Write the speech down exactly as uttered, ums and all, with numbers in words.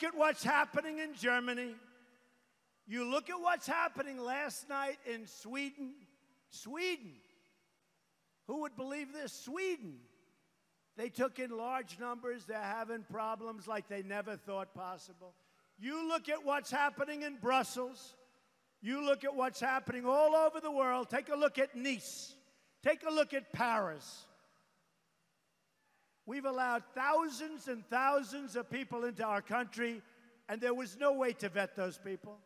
look at what's happening in Germany. You look at what's happening last night in Sweden. Sweden. Who would believe this? Sweden. They took in large numbers. They're having problems like they never thought possible. You look at what's happening in Brussels. You look at what's happening all over the world. Take a look at Nice. Take a look at Paris. We've allowed thousands and thousands of people into our country, and there was no way to vet those people.